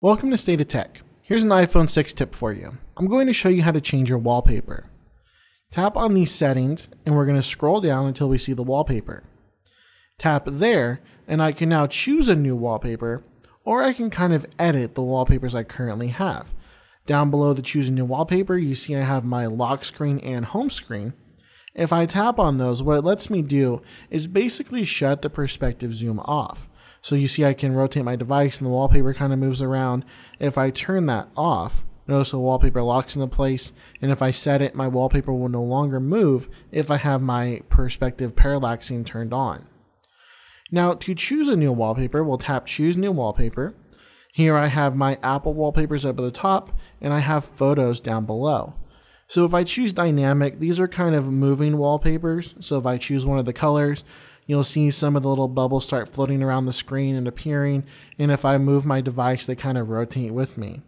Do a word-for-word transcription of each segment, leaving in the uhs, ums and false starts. Welcome to State of Tech. Here's an iPhone six tip for you. I'm going to show you how to change your wallpaper. Tap on these settings and we're going to scroll down until we see the wallpaper. Tap there and I can now choose a new wallpaper, or I can kind of edit the wallpapers I currently have. Down below the choose a new wallpaper, you see I have my lock screen and home screen. If I tap on those, what it lets me do is basically shut the perspective zoom off. So you see I can rotate my device and the wallpaper kind of moves around. If I turn that off, notice the wallpaper locks into place, and if I set it, my wallpaper will no longer move if I have my perspective parallaxing turned on. Now to choose a new wallpaper, we'll tap choose new wallpaper. Here I have my Apple wallpapers up at the top, and I have photos down below. So if I choose dynamic, these are kind of moving wallpapers. So if I choose one of the colors, you'll see some of the little bubbles start floating around the screen and appearing. And if I move my device, they kind of rotate with me.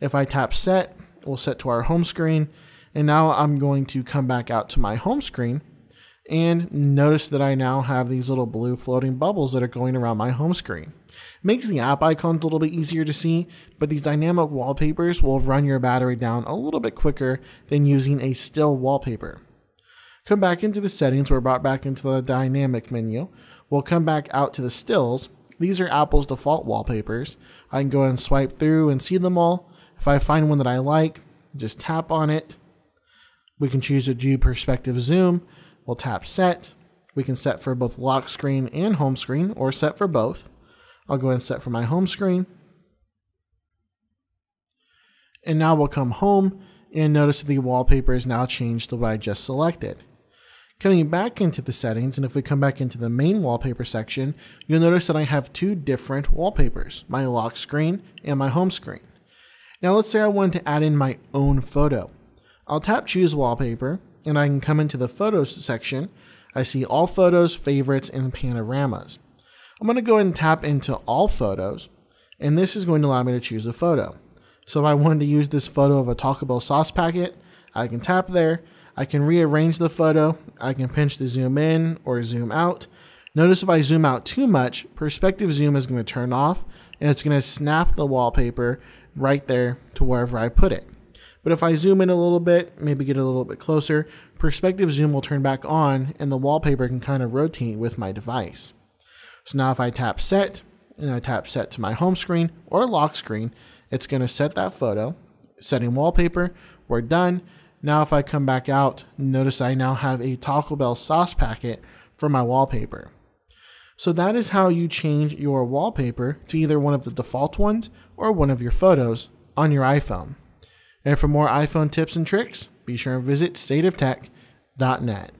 If I tap set, we'll set to our home screen. And now I'm going to come back out to my home screen. And notice that I now have these little blue floating bubbles that are going around my home screen. Makes the app icons a little bit easier to see, but these dynamic wallpapers will run your battery down a little bit quicker than using a still wallpaper. Come back into the settings. We're brought back into the dynamic menu. We'll come back out to the stills. These are Apple's default wallpapers. I can go and swipe through and see them all. If I find one that I like, just tap on it. We can choose to do perspective zoom. We'll tap set. We can set for both lock screen and home screen, or set for both. I'll go ahead and set for my home screen. And now we'll come home and notice that the wallpaper is now changed to what I just selected. Coming back into the settings, and if we come back into the main wallpaper section, you'll notice that I have two different wallpapers, my lock screen and my home screen. Now let's say I wanted to add in my own photo. I'll tap choose wallpaper, and I can come into the photos section. I see all photos, favorites, and panoramas. I'm going to go ahead and tap into all photos, and this is going to allow me to choose a photo. So if I wanted to use this photo of a Taco Bell sauce packet, I can tap there. I can rearrange the photo. I can pinch to zoom in or zoom out. Notice if I zoom out too much, perspective zoom is going to turn off, and it's going to snap the wallpaper right there to wherever I put it. But if I zoom in a little bit, maybe get a little bit closer, perspective zoom will turn back on and the wallpaper can kind of rotate with my device. So now if I tap set and I tap set to my home screen or lock screen, it's going to set that photo, setting wallpaper, we're done. Now if I come back out, notice I now have a Taco Bell sauce packet for my wallpaper. So that is how you change your wallpaper to either one of the default ones or one of your photos on your iPhone. And for more iPhone tips and tricks, be sure and visit state of tech dot net.